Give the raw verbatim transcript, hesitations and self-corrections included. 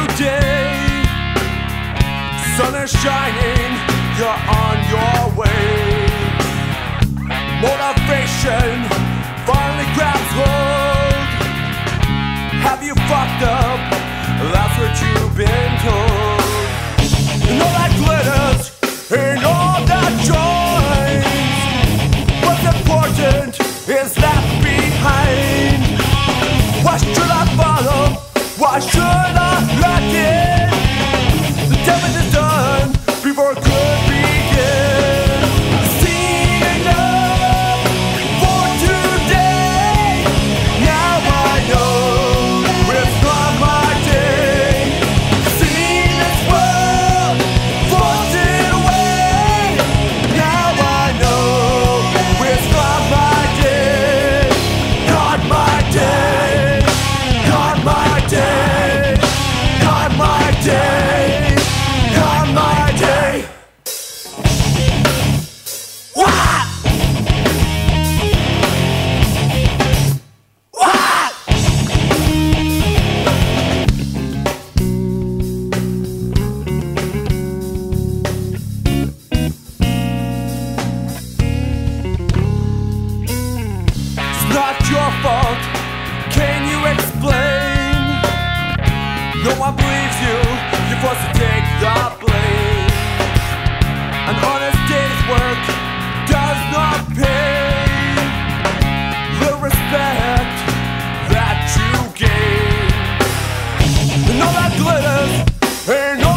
new day. Sun is shining, you're on your way. Motivation finally grabs hold. Have you fucked up? That's what you've been told. And all that glitters and all that joys, what's important is left behind. What should I follow? Why should I let it? The damage is done before it could begin. I've seen enough for today. Now I know it's not my day. I've seen this world floating away. Now I know it's not my day. Not my day. Not my day. Fault. Can you explain? No one believes you, you're forced to take the blame. An honest day's work does not pay the respect that you gain. And all that glitters ain't